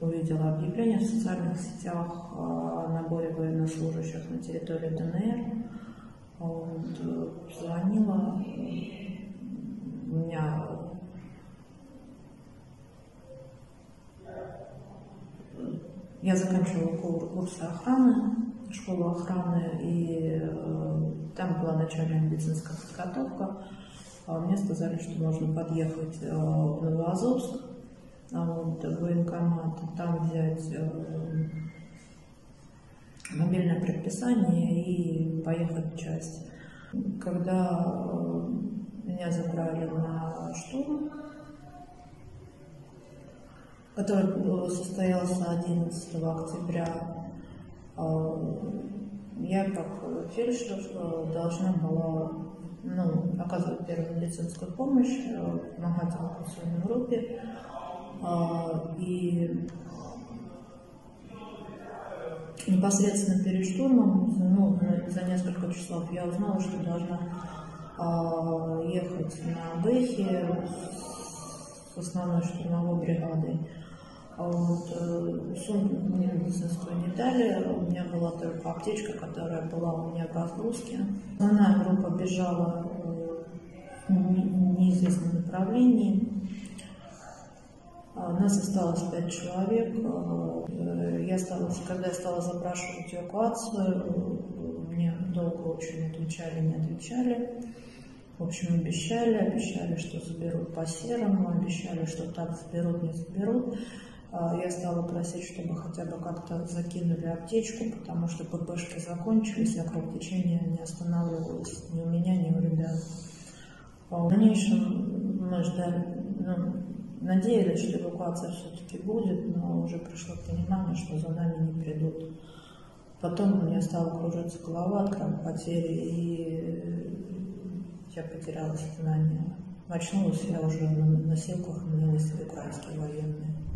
увидела объявление в социальных сетях о наборе военнослужащих на территории ДНР. Вот, звонила, у меня я заканчивала курсы охраны, школу охраны, и там была начальная медицинская подготовка. Мне сказали, что можно подъехать в Новоазовск, вот, в военкомат, там взять мобильное предписание и поехать в часть. Когда меня забрали на штурм, который состоялся 11 октября, я как фельдшер должна была оказывать первую медицинскую помощь, помогать эвакуационной группе. И непосредственно перед штурмом, за несколько часов, я узнала, что должна ехать на Бэхе с основной штурмовой бригадой. Вот, сумку мне медицинскую не дали, у меня была только аптечка, которая была у меня в разгрузке. Основная группа бежала в неизвестном направлении. Нас осталось 5 человек. Когда я стала запрашивать эвакуацию, мне долго очень не отвечали. В общем, обещали, что заберут по серому, обещали, что так заберут, не заберут. Я стала просить, чтобы хотя бы как-то закинули аптечку, потому что ППшки закончились, а кровотечение не останавливалось ни у меня, ни у ребят. В дальнейшем мы ждали, надеялись, что эвакуация все-таки будет, но уже пришло понимание, что за нами не придут. Потом у меня стала кружиться голова от кровопотери, и я потеряла сознание. Очнулась я уже на носилках, у меня были украинские военные.